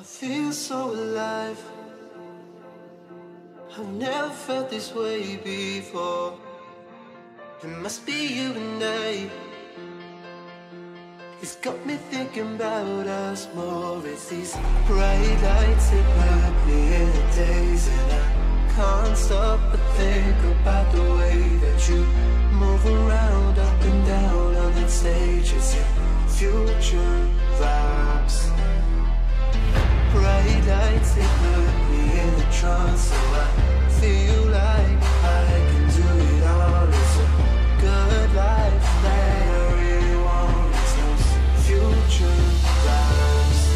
I feel so alive. I've never felt this way before. It must be you tonight. It's got me thinking about us more. It's these bright lights that burn me in the days, and I can't stop but think about the way that you move around, up and down on that stage. It's your future vibes. Bright lights, they burn me in the trance, so I feel like I can do it all. It's a good life that I really want. It's those future vibes.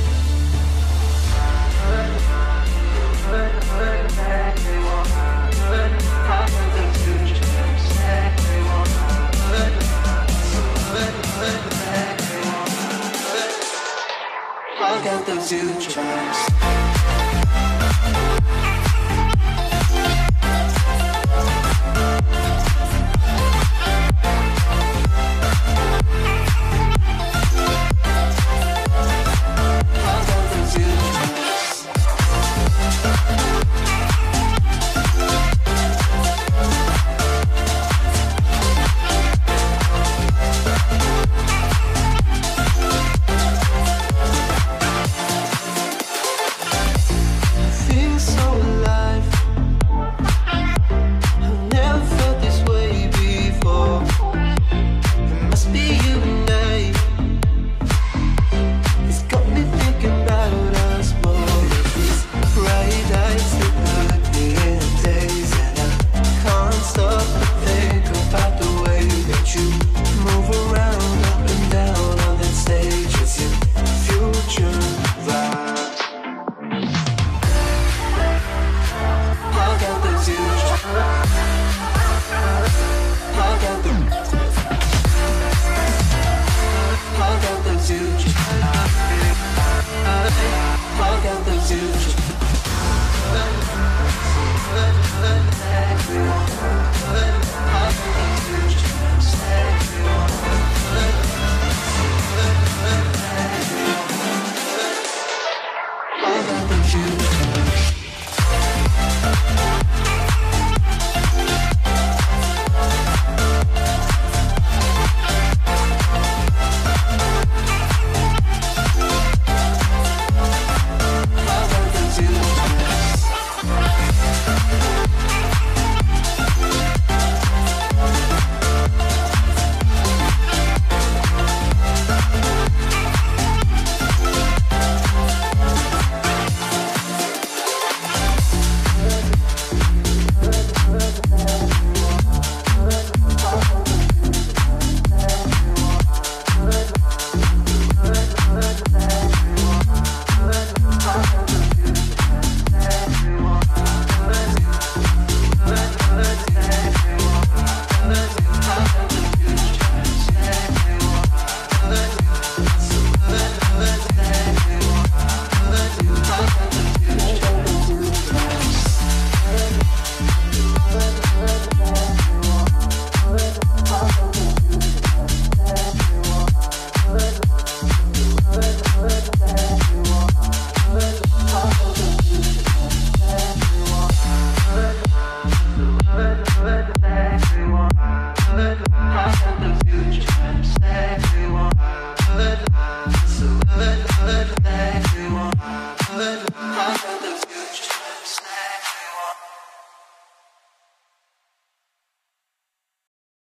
I got those huge vibes. Let